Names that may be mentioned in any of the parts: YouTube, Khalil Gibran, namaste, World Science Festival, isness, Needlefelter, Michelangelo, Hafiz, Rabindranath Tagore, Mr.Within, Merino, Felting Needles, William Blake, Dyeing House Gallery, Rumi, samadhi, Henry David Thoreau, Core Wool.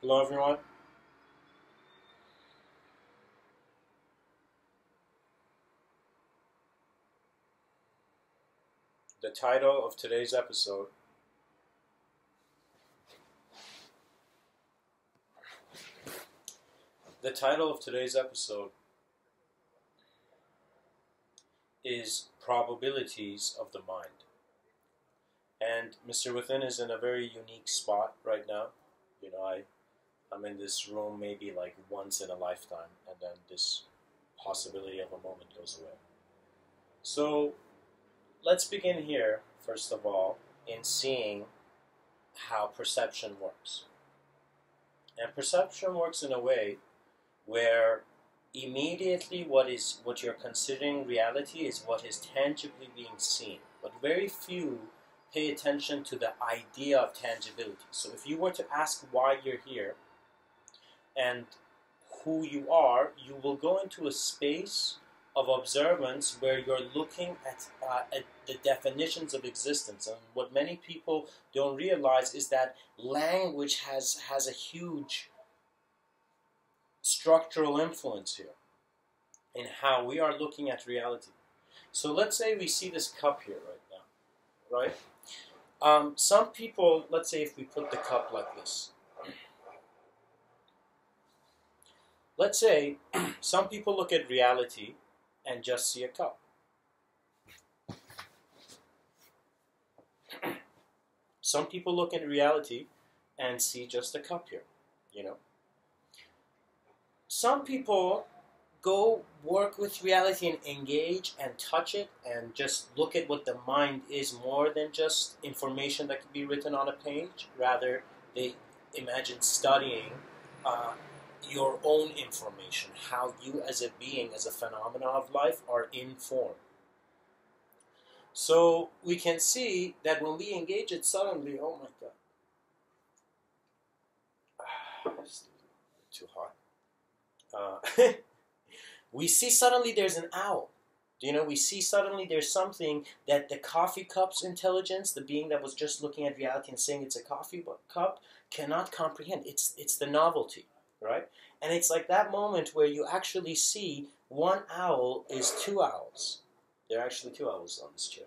Hello, everyone. The title of today's episode is Probabilities of the Mind. And Mr. Within is in a very unique spot right now. You know, I'm in this room maybe like once in a lifetime, and then this possibility of a moment goes away. So let's begin here, first of all, in seeing how perception works. And perception works in a way where immediately what you're considering reality is what is tangibly being seen. But very few pay attention to the idea of tangibility. So if you were to ask why you're here and who you are, you will go into a space of observance where you're looking at the definitions of existence. And what many people don't realize is that language has a huge structural influence here in how we are looking at reality. So let's say we see this cup here right now, right? Some people, let's say if we put the cup like this, let's say some people look at reality and just see a cup. Some people look at reality and see just a cup here, you know. Some people go work with reality and engage and touch it and just look at what the mind is more than just information that can be written on a page. Rather, they imagine studying your own information, how you as a being, as a phenomena of life, are in form. So we can see that when we engage it suddenly, oh my God, it's too hot. We see suddenly there's an owl. You know, we see suddenly there's something that the coffee cup's intelligence, the being that was just looking at reality and saying it's a coffee cup, cannot comprehend. It's the novelty, right? And it's like that moment where you actually see one owl is two owls. There are actually two owls on this chair.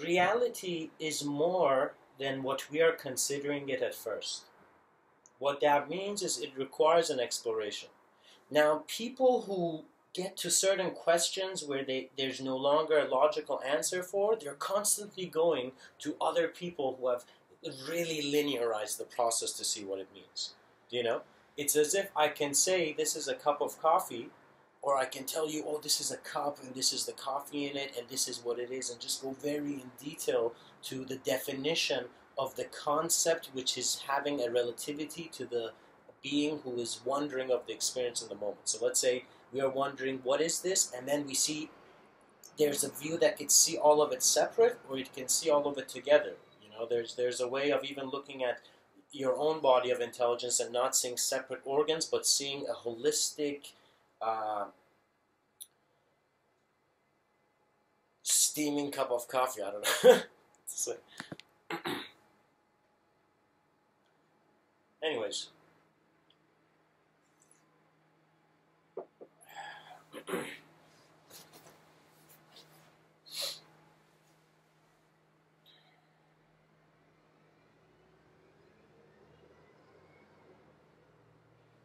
Reality is more than what we are considering it at first. What that means is it requires an exploration. Now, people who get to certain questions where there's no longer a logical answer for, they're constantly going to other people who have really linearized the process to see what it means. You know? It's as if I can say this is a cup of coffee, or I can tell you, oh, this is a cup, and this is the coffee in it, and this is what it is, and just go very in detail to the definition of the concept, which is having a relativity to the being who is wondering of the experience in the moment. So let's say we are wondering, what is this? And then we see there's a view that can see all of it separate, or it can see all of it together. You know, there's a way of even looking at your own body of intelligence and not seeing separate organs, but seeing a holistic steaming cup of coffee, I don't know. So, anyways.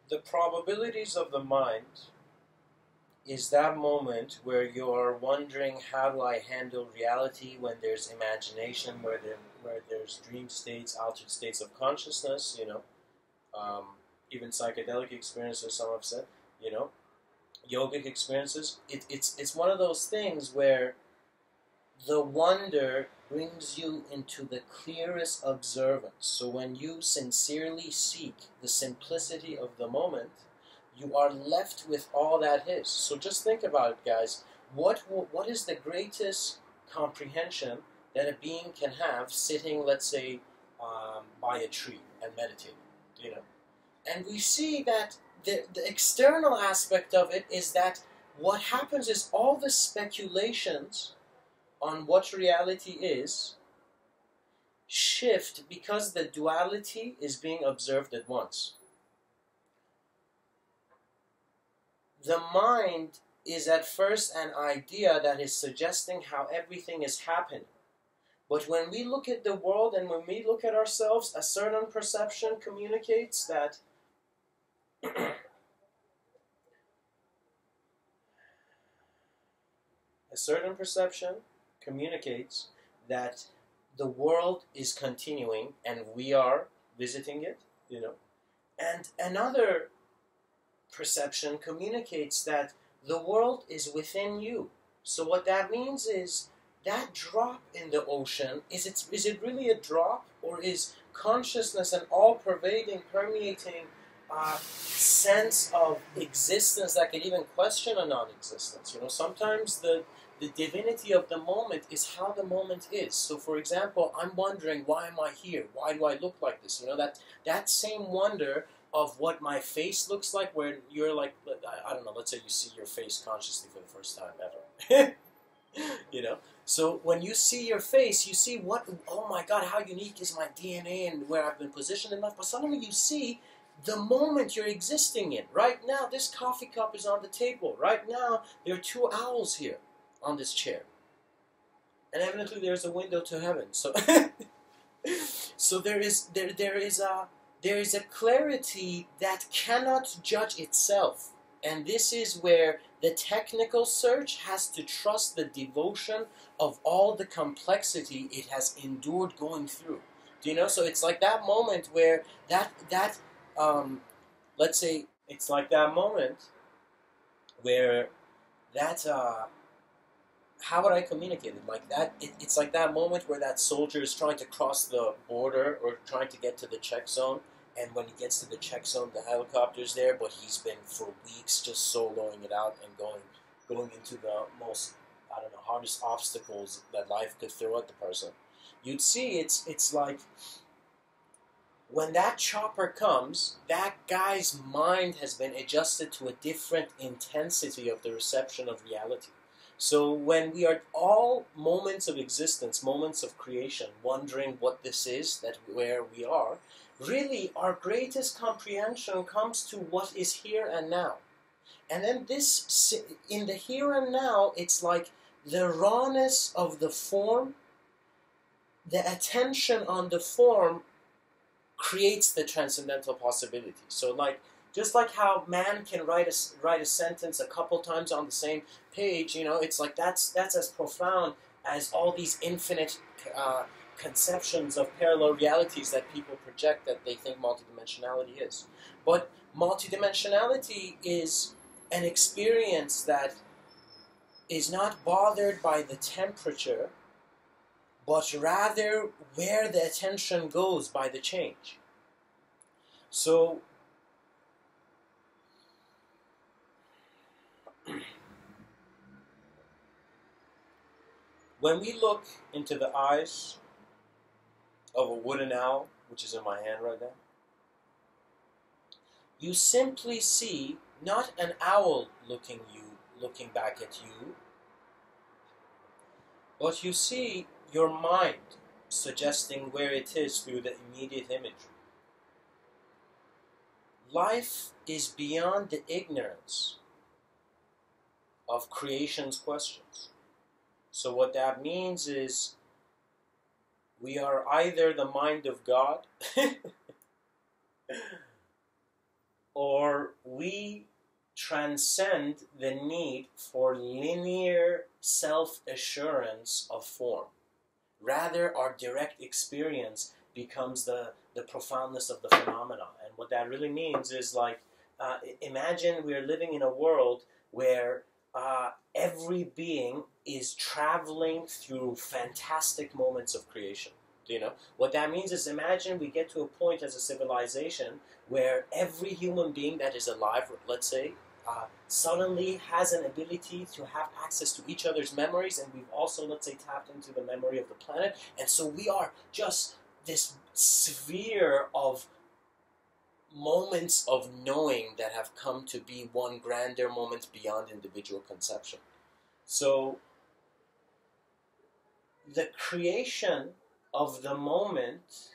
The probabilities of the mind is that moment where you are wondering, how do I handle reality when there's imagination, where there's dream states, altered states of consciousness, you know, even psychedelic experiences, some have said, you know, yogic experiences. It's one of those things where the wonder brings you into the clearest observance. So when you sincerely seek the simplicity of the moment, you are left with all that is. So just think about it, guys. What is the greatest comprehension that a being can have sitting, let's say, by a tree and meditating? You know, and we see that the external aspect of it is that what happens is all the speculations on what reality is shift because the duality is being observed at once. The mind is at first an idea that is suggesting how everything is happening. But when we look at the world and when we look at ourselves, a certain perception communicates that a certain perception communicates that the world is continuing and we are visiting it, you know. And another perception communicates that the world is within you. So what that means is that drop in the ocean, is it really a drop, or is consciousness an all-pervading, permeating sense of existence that can even question a non-existence? You know, sometimes the divinity of the moment is how the moment is. So for example, I'm wondering, why am I here? Why do I look like this? You know, that same wonder of what my face looks like, where you're like, I don't know, let's say you see your face consciously for the first time ever. You know, so when you see your face, you see what, oh my God, how unique is my DNA and where I've been positioned in life. But suddenly you see the moment you're existing in. Right now, this coffee cup is on the table. Right now, there are two owls here on this chair. And evidently there's a window to heaven. So, so there is a clarity that cannot judge itself. And this is where the technical search has to trust the devotion of all the complexity it has endured going through. Do you know? So it's like that moment where how would I communicate it? Like that, it's like that moment where that soldier is trying to cross the border or trying to get to the check zone. And when he gets to the check zone, the helicopter's there, but he's been for weeks just soloing it out and going into the most, I don't know, hardest obstacles that life could throw at the person. You'd see it's like when that chopper comes, that guy's mind has been adjusted to a different intensity of the reception of reality. So when we are all moments of existence, moments of creation, wondering what this is, that where we are, really our greatest comprehension comes to what is here and now. And then this, in the here and now, it's like the rawness of the form, the attention on the form creates the transcendental possibility. So like, just like how man can write a sentence a couple times on the same page, you know, it's like that's as profound as all these infinite conceptions of parallel realities that people project that they think multidimensionality is. But multidimensionality is an experience that is not bothered by the temperature, but rather where the attention goes by the change. So when we look into the eyes of a wooden owl, which is in my hand right now, you simply see not an owl looking back at you, but you see your mind suggesting where it is through the immediate imagery. Life is beyond the ignorance of creation's questions. So what that means is we are either the mind of God or we transcend the need for linear self-assurance of form. Rather, our direct experience becomes the profoundness of the phenomena. And what that really means is like, imagine we're living in a world where every being is traveling through fantastic moments of creation. Do you know? What that means is, imagine we get to a point as a civilization where every human being that is alive, let's say, suddenly has an ability to have access to each other's memories, and we've also, let's say, tapped into the memory of the planet. And so we are just this sphere of moments of knowing that have come to be one grander moment beyond individual conception. So the creation of the moment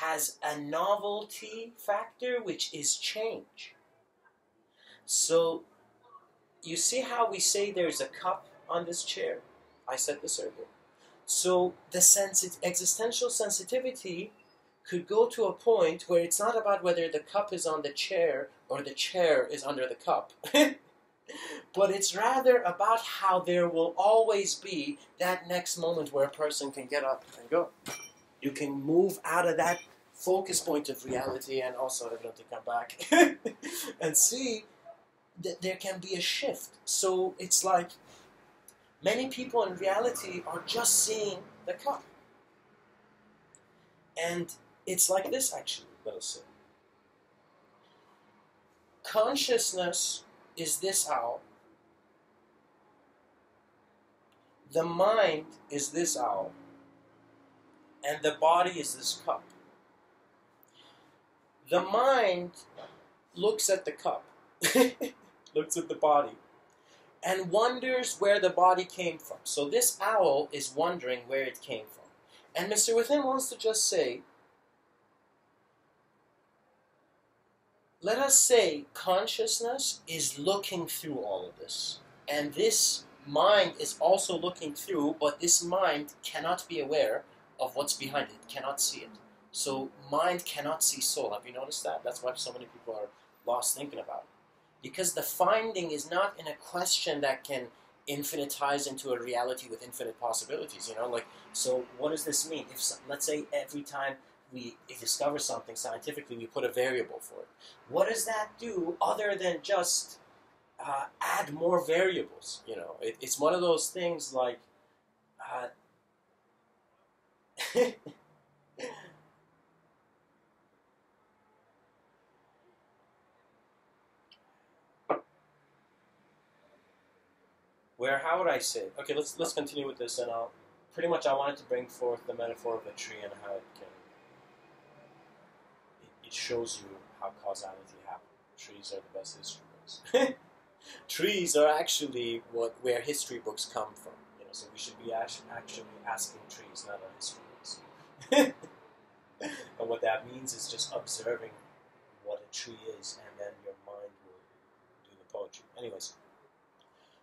has a novelty factor, which is change. So you see how we say there's a cup on this chair? I said this earlier. So the existential sensitivity could go to a point where it's not about whether the cup is on the chair or the chair is under the cup. But it's rather about how there will always be that next moment where a person can get up and go. You can move out of that focus point of reality and also able to come back and see that there can be a shift. So it's like many people in reality are just seeing the cup. And it's like this actually, let us say. Consciousness is this owl. The mind is this owl. And the body is this cup. The mind looks at the cup, looks at the body, and wonders where the body came from. So this owl is wondering where it came from. And Mr. Within wants to just say, let us say consciousness is looking through all of this. And this mind is also looking through, but this mind cannot be aware of what's behind it, cannot see it. So mind cannot see soul. Have you noticed that? That's why so many people are lost thinking about it. Because the finding is not in a question that can infinitize into a reality with infinite possibilities, you know? Like, so what does this mean? If, let's say every time we discover something scientifically, we put a variable for it. What does that do other than just add more variables, you know? It's one of those things like, where, how would I say? Okay, let's continue with this, and I'll, pretty much I wanted to bring forth the metaphor of a tree and how it can, it shows you how causality happens. Trees are the best history books. Trees are actually where history books come from, you know, so we should be actually asking trees, not our history books. And what that means is just observing what a tree is, and then your mind will do the poetry. Anyways,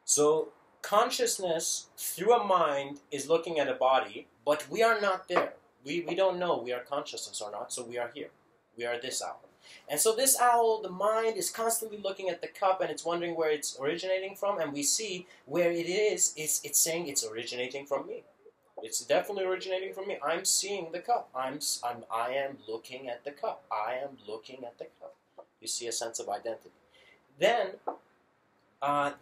so consciousness through a mind is looking at a body, but we are not there. We don't know we are consciousness or not, so we are here. We are this owl. And so this owl, the mind, is constantly looking at the cup and it's wondering where it's originating from, and we see where it is, it's saying it's originating from me. It's definitely originating from me. I'm seeing the cup. I am looking at the cup. I am looking at the cup. You see a sense of identity. Then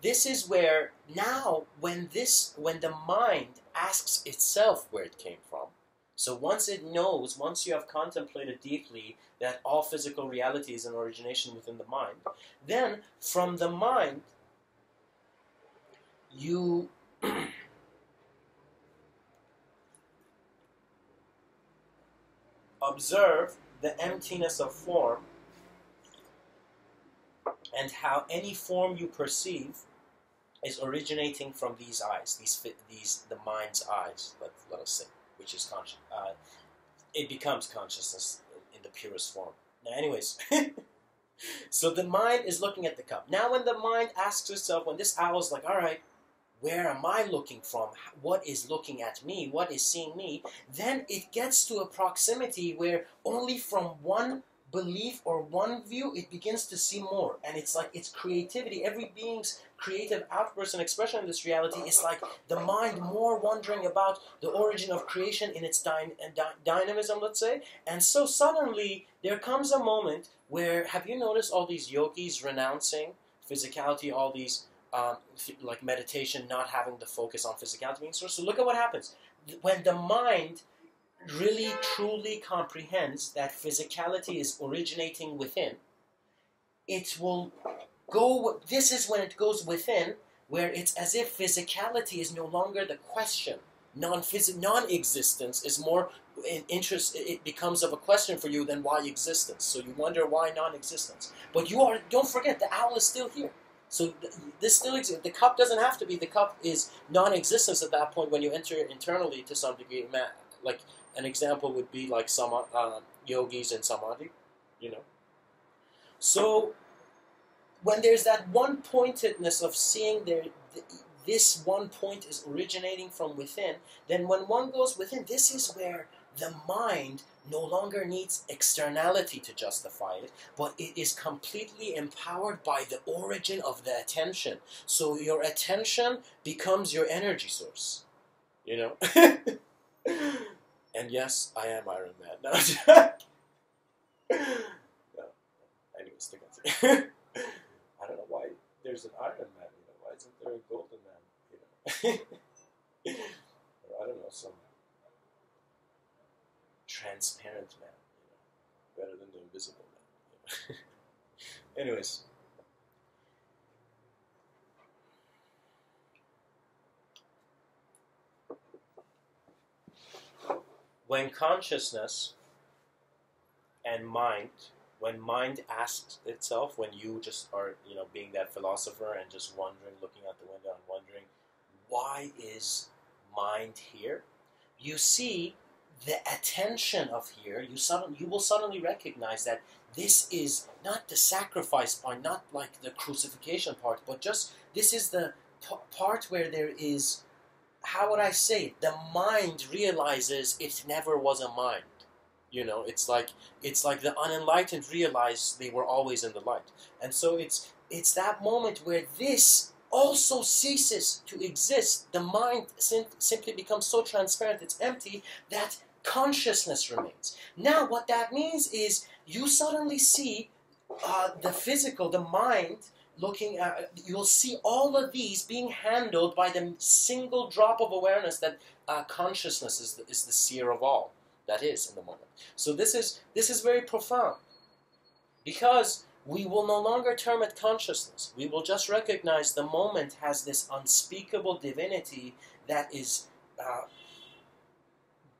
this is where now when the mind asks itself where it came from. So once it knows, once you have contemplated deeply that all physical reality is an origination within the mind, then from the mind you observe the emptiness of form, and how any form you perceive is originating from these eyes, the mind's eyes, let us say, which is conscious. It becomes consciousness in the purest form. Now, anyways, so the mind is looking at the cup. Now, when the mind asks itself, when this owl is like, all right, where am I looking from? What is looking at me? What is seeing me? Then it gets to a proximity where only from one belief or one view, it begins to see more. And it's like its creativity, every being's creative outburst and expression in this reality is like the mind more wondering about the origin of creation in its dynamism, let's say. And so suddenly there comes a moment where, have you noticed all these yogis renouncing physicality, all these like meditation, not having the focus on physicality being source? So look at what happens. When the mind really truly comprehends that physicality is originating within, it will go, this is when it goes within, where it's as if physicality is no longer the question. Non-existence is more it becomes of a question for you, then why existence? So you wonder why non-existence. But you are, don't forget, the owl is still here. So this still exists. The cup doesn't have to be. The cup is non-existence at that point when you enter internally to some degree. Like an example would be like some yogis in samadhi, you know. So when there's that one-pointedness of seeing there, this one point is originating from within, then when one goes within, this is where the mind no longer needs externality to justify it, but it is completely empowered by the origin of the attention. So your attention becomes your energy source, you know? And yes, I am Iron Man. No, no. Anyways, to continue. I don't know why there's an Iron Man, you know, why isn't there a Golden Man, you know? Or I don't know, some transparent man, you know, better than the invisible man. You know? Anyways. When consciousness and mind, when mind asks itself, when you just are, you know, being that philosopher and just wondering, looking out the window and wondering, why is mind here? You see the attention of here. You will suddenly recognize that this is not the sacrifice part, not like the crucifixion part, but just this is the part where there is, how would I say, the mind realizes it never was a mind. You know, it's like the unenlightened realize they were always in the light. And so it's that moment where this also ceases to exist. The mind simply becomes so transparent, it's empty, that consciousness remains. Now, what that means is you suddenly see the physical, the mind, looking at, you'll see all of these being handled by the single drop of awareness that consciousness is the seer of all. That is in the moment. So this is very profound, because we will no longer term it consciousness. We will just recognize the moment has this unspeakable divinity that is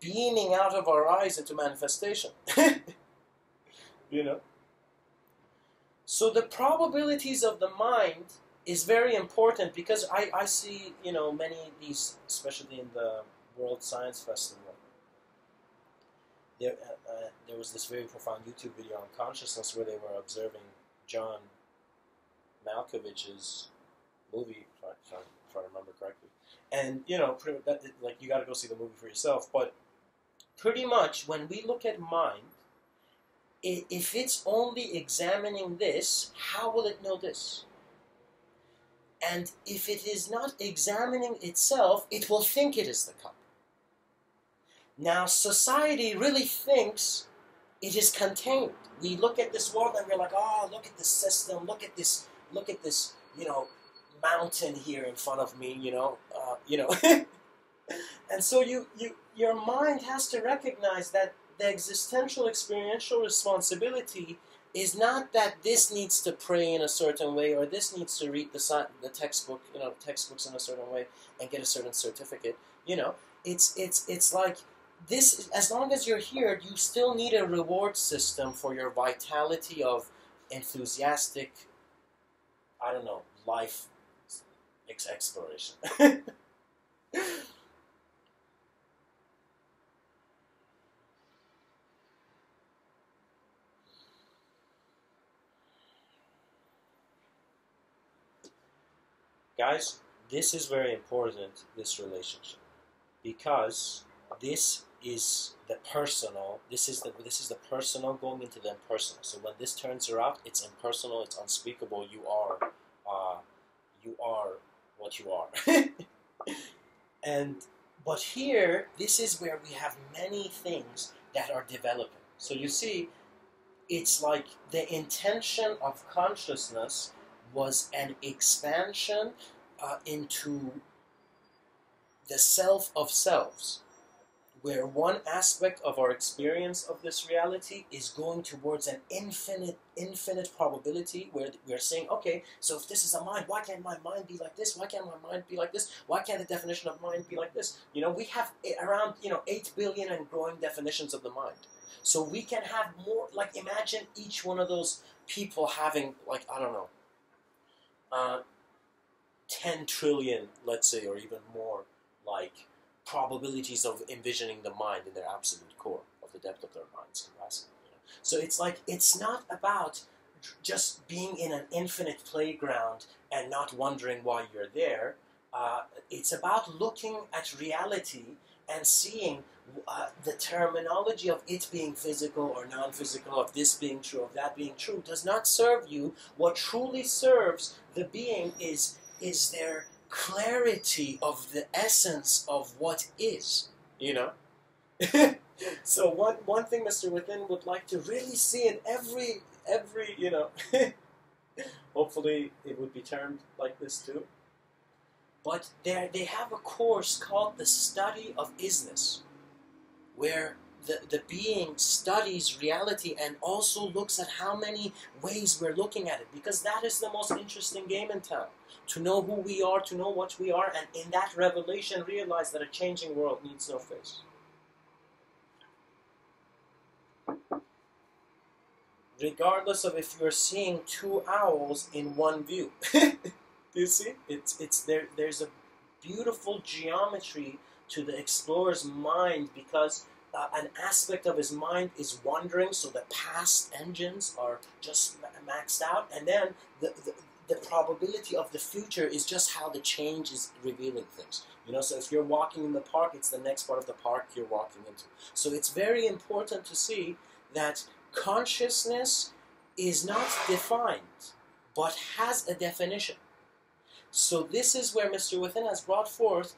beaming out of our eyes into manifestation. You know. So the probabilities of the mind is very important, because I see, you know, many of these, especially in the World Science Festival. There was this very profound YouTube video on consciousness where they were observing John Malkovich's movie, if I remember correctly. And, you know, like, you got to go see the movie for yourself. But pretty much when we look at mind, if it's only examining this, how will it know this? And if it is not examining itself, it will think it is the cup. Now, society really thinks it is contained. We look at this world and we're like, oh, look at this system, look at this, you know, mountain here in front of me, you know. And so your mind has to recognize that the existential experiential responsibility is not that this needs to pray in a certain way, or this needs to read the textbook, you know, textbooks in a certain way and get a certain certificate, you know. It's like, this, as long as you're here, you still need a reward system for your vitality of enthusiastic, I don't know, life exploration. Guys, this is very important, this relationship, because this is the personal, this is the personal going into the impersonal. So when this turns around, it's impersonal, it's unspeakable. You are what you are. But here, this is where we have many things that are developing. So you see, it's like the intention of consciousness was an expansion into the self of selves. where one aspect of our experience of this reality is going towards an infinite probability, where we're saying, okay, so if this is a mind, why can't my mind be like this? Why can't my mind be like this? Why can't the definition of mind be like this? You know, we have around, 8 billion and growing definitions of the mind. So we can have more, like, imagine each one of those people having, like, 10 trillion, let's say, or even more, like, probabilities of envisioning the mind in their absolute core of the depth of their mind's capacity. So it's like, it's not about just being in an infinite playground and not wondering why you're there. It's about looking at reality and seeing the terminology of it being physical or non-physical, of this being true, of that being true, does not serve you. What truly serves the being is their clarity of the essence of what is, So one thing Mr. Within would like to really see in every hopefully it would be termed like this too. But they have a course called the study of isness, where the being studies reality and also looks at how many ways we're looking at it, because that is the most interesting game in town. To know who we are, to know what we are, and in that revelation realize that a changing world needs no face. Regardless of if you're seeing two owls in one view. You see? It's there's a beautiful geometry to the explorer's mind, because an aspect of his mind is wandering, so the past engines are just maxed out, and then the probability of the future is just how the change is revealing things. So if you're walking in the park, it's the next part of the park you're walking into. So it's very important to see that consciousness is not defined, but has a definition. So this is where Mr. Within has brought forth,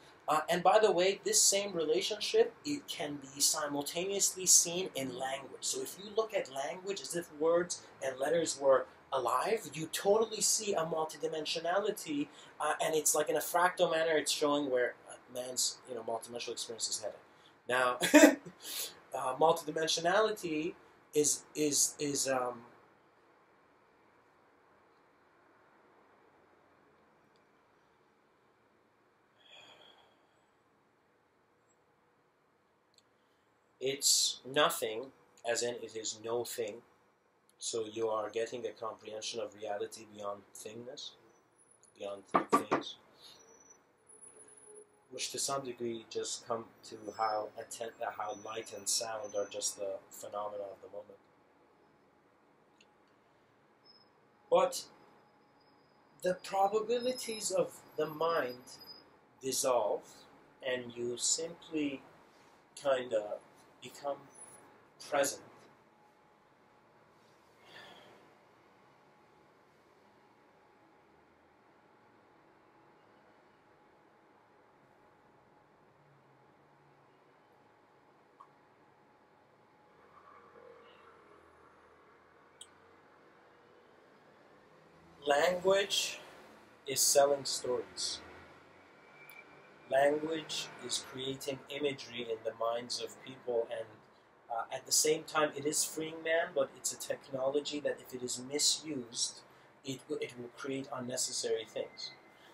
and by the way, this same relationship, it can be simultaneously seen in language. So if you look at language as if words and letters were alive, you totally see a multidimensionality, and it's like in a fractal manner, it's showing where man's multidimensional experience is headed. Now, multidimensionality is it's nothing, as in it is no thing. So you are getting a comprehension of reality beyond thingness, beyond things, which to some degree just come to how light and sound are just the phenomena of the moment. But the probabilities of the mind dissolve, and you simply kind of become present. Language is selling stories. Language is creating imagery in the minds of people, and at the same time it is freeing man, but it's a technology that if it is misused, it will create unnecessary things.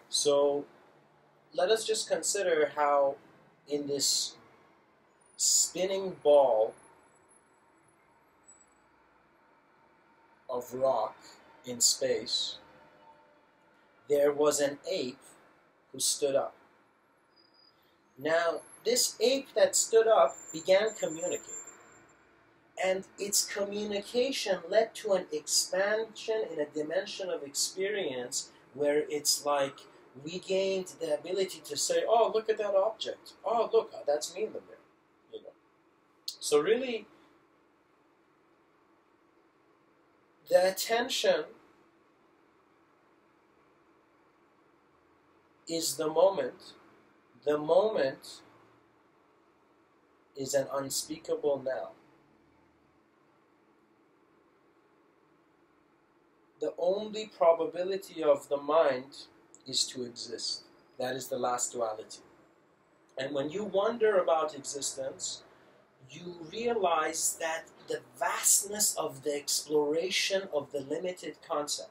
So let us just consider how in this spinning ball of rock in space, there was an ape who stood up. Now, this ape that stood up began communicating. And its communication led to an expansion in a dimension of experience where it's like we gained the ability to say, oh, look at that object. Oh, look, that's me in the mirror. So really, the attention is the moment. The moment is an unspeakable now. The only probability of the mind is to exist. That is the last duality. And when you wonder about existence, you realize that the vastness of the exploration of the limited concept.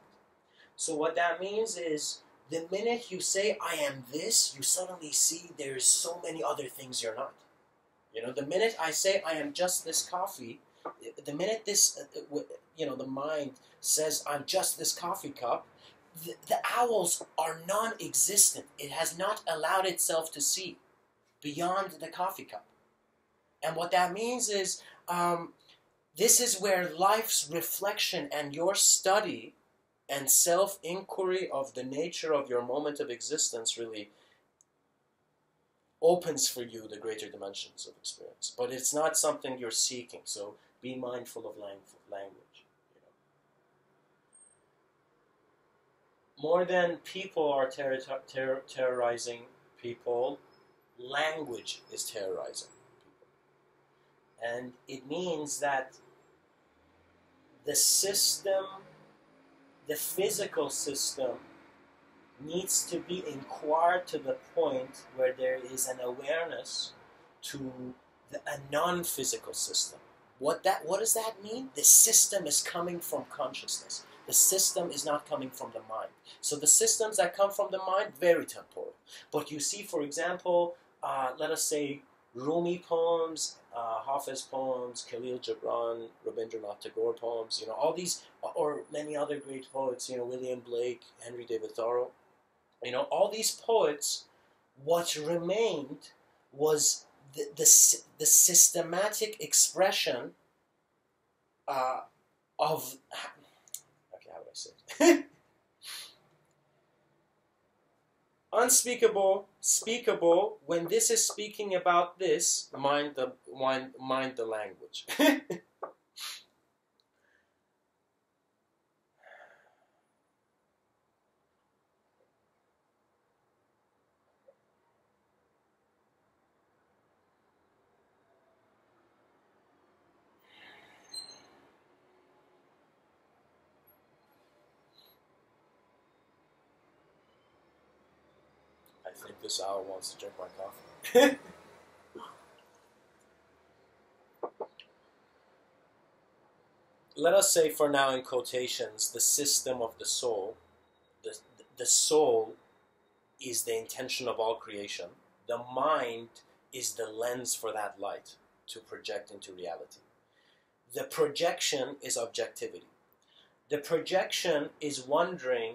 So what that means is, the minute you say, I am this, you suddenly see there's so many other things you're not. You know, the minute I say, I am just this coffee, the minute this, you know, the mind says, I'm just this coffee cup, the owls are non-existent. It has not allowed itself to see beyond the coffee cup. And what that means is, this is where life's reflection and your study and self-inquiry of the nature of your moment of existence really opens for you the greater dimensions of experience. But it's not something you're seeking, so be mindful of language. You know. More than people are terrorizing people, language is terrorizing people. And it means that the system, the physical system, needs to be inquired to the point where there is an awareness to a non-physical system. What does that mean? The system is coming from consciousness. The system is not coming from the mind. So the systems that come from the mind, very temporal. But you see, for example, let us say Rumi poems, Hafiz poems, Khalil Gibran, Rabindranath Tagore poems, you know, all these, or many other great poets, you know, William Blake, Henry David Thoreau, you know, all these poets, what remained was the systematic expression of, okay, how do I say it? Unspeakable, speakable, when this is speaking about this, mind the language. I think this owl wants to drink my coffee. Let us say for now, in quotations, the system of the soul. The soul is the intention of all creation. The mind is the lens for that light to project into reality. The projection is objectivity. The projection is wondering,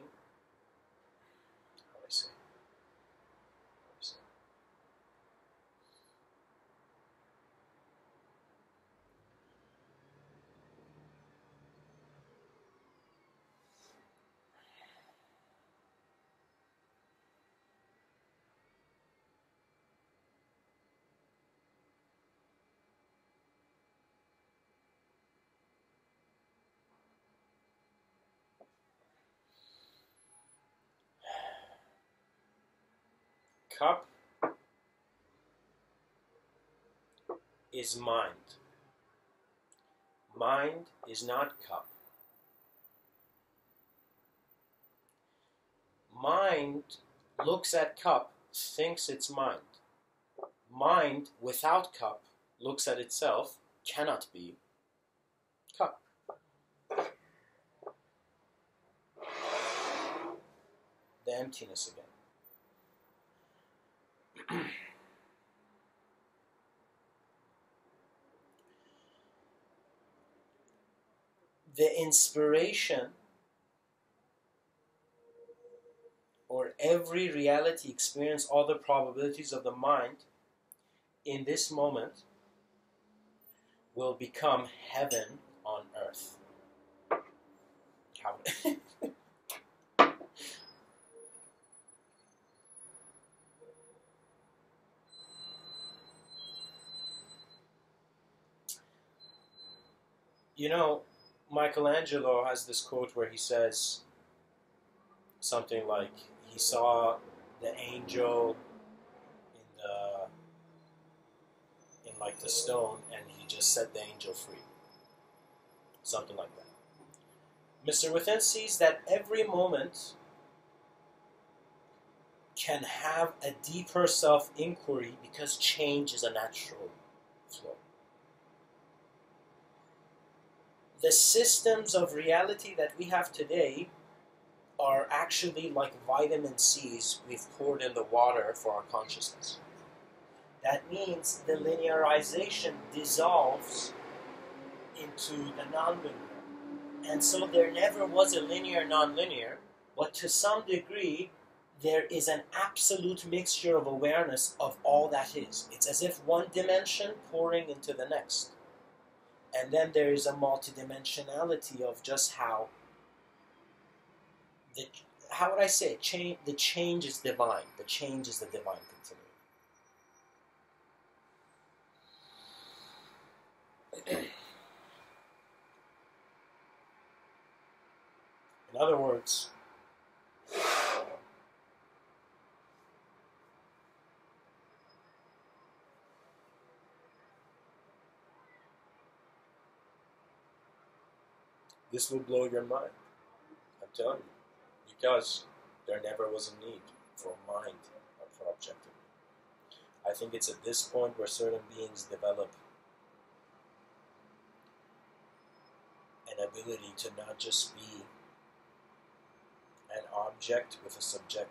cup is mind. Mind is not cup. Mind looks at cup, thinks it's mind. Mind without cup looks at itself, cannot be cup. The emptiness again. The inspiration or every reality experience, all the probabilities of the mind in this moment will become heaven on earth. You know, Michelangelo has this quote where he says something like, he saw the angel in like the stone, and he just set the angel free. Something like that. Mr. Within sees that every moment can have a deeper self-inquiry because change is a natural flow. The systems of reality that we have today are actually like vitamin C's we've poured in the water for our consciousness. That means the linearization dissolves into the nonlinear. And so there never was a linear nonlinear, but to some degree, there is an absolute mixture of awareness of all that is. It's as if one dimension pouring into the next. And then there is a multidimensionality of just how how would I say it? Change, the change is divine. The change is the divine continuum. In other words, this will blow your mind. I'm telling you. Because there never was a need for mind or for objectivity. I think it's at this point where certain beings develop an ability to not just be an object with a subject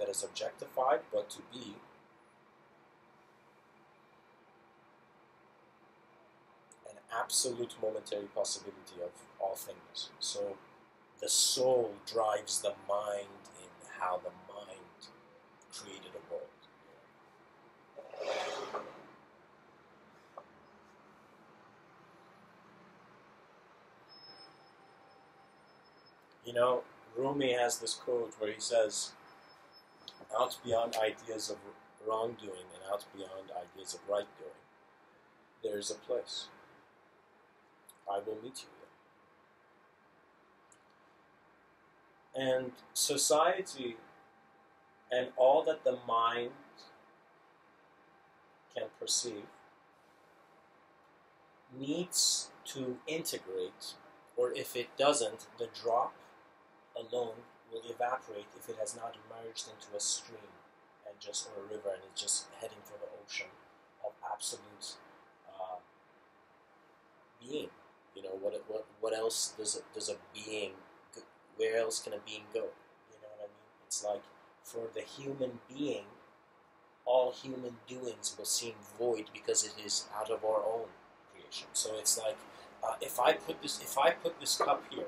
that is objectified, but to be an absolute momentary possibility of all things. So the soul drives the mind in how the mind created a world. You know, Rumi has this quote where he says, out beyond ideas of wrongdoing and out beyond ideas of right doing, there is a place. I will meet you. And society and all that the mind can perceive needs to integrate, or if it doesn't, the drop alone will evaporate if it has not merged into a stream and just or a river and is just heading for the ocean of absolute being. You know, what else does a being? Where else can a being go? You know what I mean? It's like, for the human being, all human doings will seem void because it is out of our own creation. So it's like, if I put this cup here,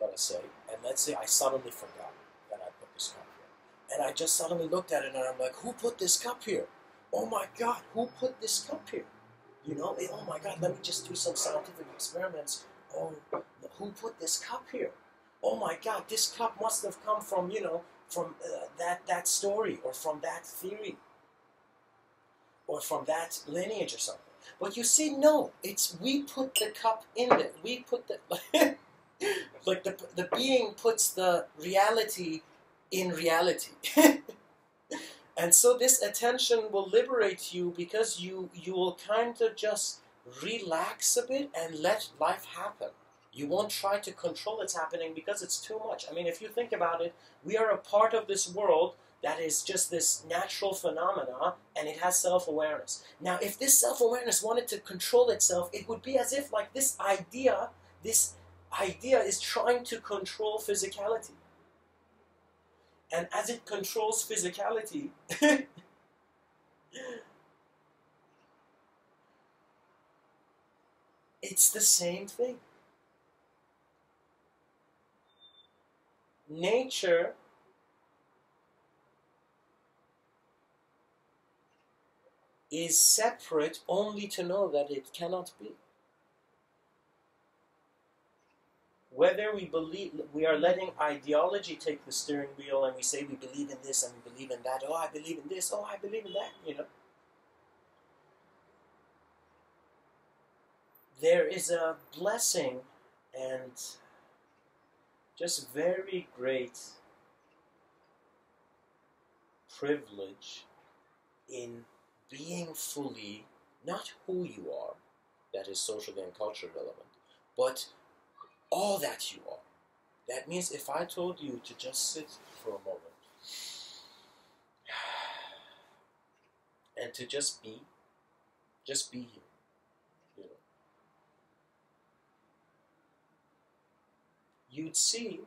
let us say, and let's say I suddenly forgot that I put this cup here, and I just suddenly looked at it and I'm like, who put this cup here? Oh my God, who put this cup here? You know, oh my God, let me just do some scientific experiments. Oh, who put this cup here? Oh my God, this cup must have come from, you know, from that story or from that theory or from that lineage or something. But you see, no, it's we put the cup in there. We put the, like the being puts the reality in reality. And so this attention will liberate you because you will kind of just relax a bit and let life happen. You won't try to control what's happening because it's too much. I mean, if you think about it, we are a part of this world that is just this natural phenomena, and it has self-awareness. Now, if this self-awareness wanted to control itself, it would be as if like this idea is trying to control physicality. And as it controls physicality, it's the same thing. Nature is separate only to know that it cannot be. Whether we believe, we are letting ideology take the steering wheel and we say we believe in this and we believe in that, oh I believe in this, oh I believe in that, you know. There is a blessing and just very great privilege in being fully, not who you are, that is socially and culturally relevant, but all that you are. That means if I told you to just sit for a moment and to just be here, you know. You'd see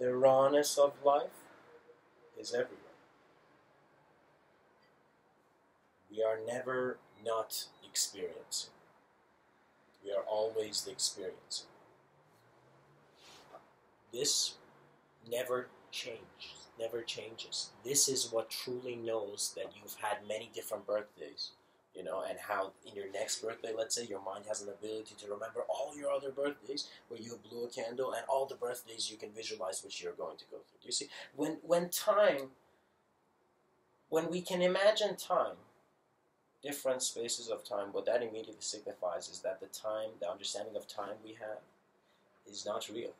the rawness of life is everywhere. We are never not experiencing. We are always experiencing. This never changes, never changes. This is what truly knows that you've had many different birthdays, you know, and how in your next birthday, let's say, your mind has an ability to remember all your other birthdays where you blew a candle and all the birthdays you can visualize which you're going to go through. Do you see? When we can imagine time, different spaces of time, what that immediately signifies is that the time, the understanding of time we have is not real.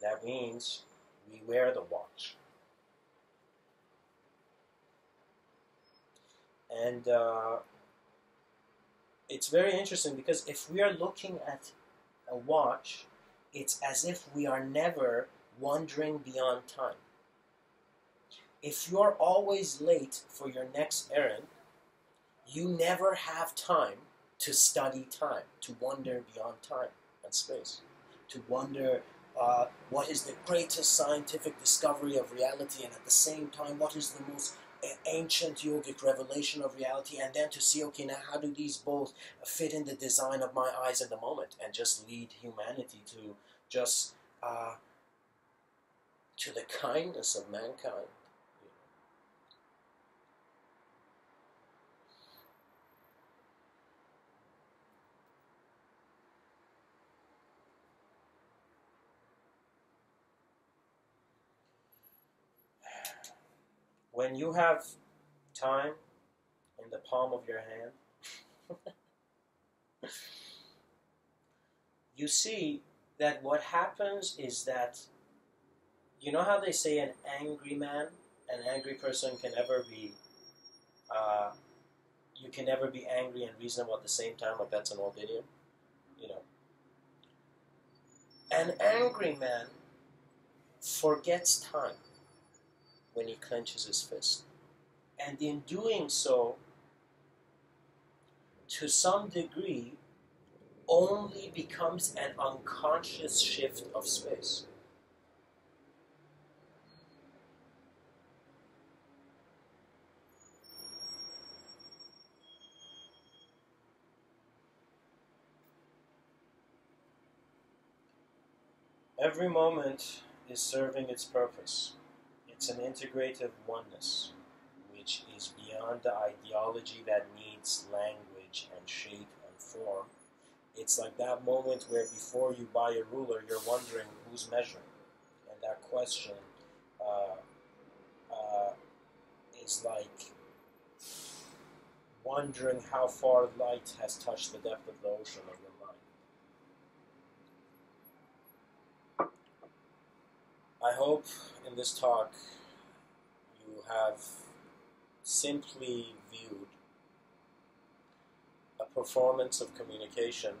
That means we wear the watch. And it's very interesting because if we are looking at a watch, it's as if we are never wandering beyond time. If you're always late for your next errand, you never have time to study time, to wander beyond time and space, to wonder what is the greatest scientific discovery of reality and at the same time what is the most ancient yogic revelation of reality, and then to see, okay, now how do these both fit in the design of my eyes at the moment, and just lead humanity to just to the kindness of mankind. When you have time in the palm of your hand, you see that what happens is that, you know how they say an angry man, an angry person can never be, you can never be angry and reasonable at the same time, like that's an old idiom, you know. An angry man forgets time when he clenches his fist. And in doing so, to some degree, only becomes an unconscious shift of space. Every moment is serving its purpose. It's an integrative oneness, which is beyond the ideology that needs language and shape and form. It's like that moment where before you buy a ruler, you're wondering who's measuring. And that question is like wondering how far light has touched the depth of the ocean of the I hope in this talk you have simply viewed a performance of communication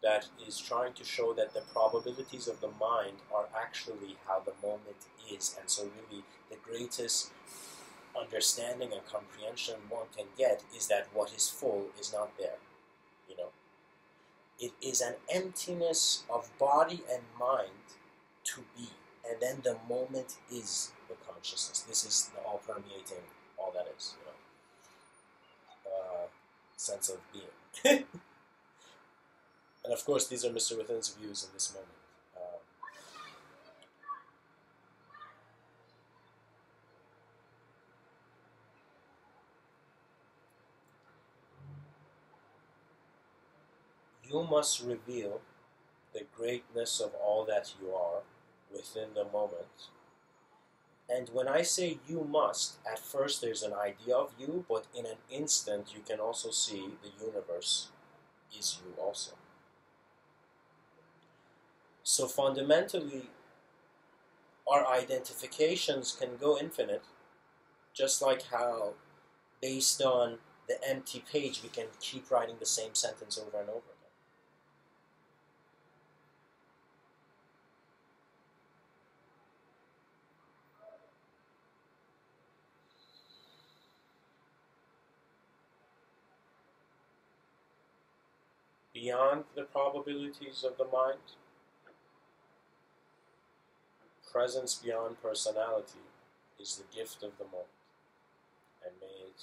that is trying to show that the probabilities of the mind are actually how the moment is. And so really the greatest understanding and comprehension one can get is that what is full is not there, you know. It is an emptiness of body and mind to be. And then the moment is the consciousness. This is the all-permeating, all that is, you know, sense of being. And of course, these are Mr. Within's views in this moment. You must reveal the greatness of all that you are within the moment. And when I say you must, at first there's an idea of you, but in an instant you can also see the universe is you also. So fundamentally, our identifications can go infinite, just like how, based on the empty page, we can keep writing the same sentence over and over again. Beyond the probabilities of the mind, presence beyond personality is the gift of the moment, and may it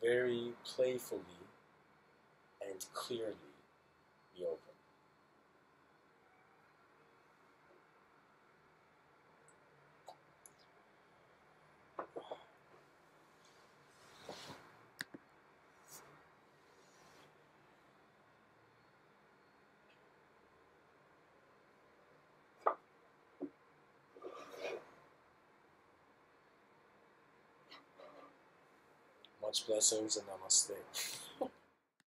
very playfully and clearly be open. Much blessings and namaste.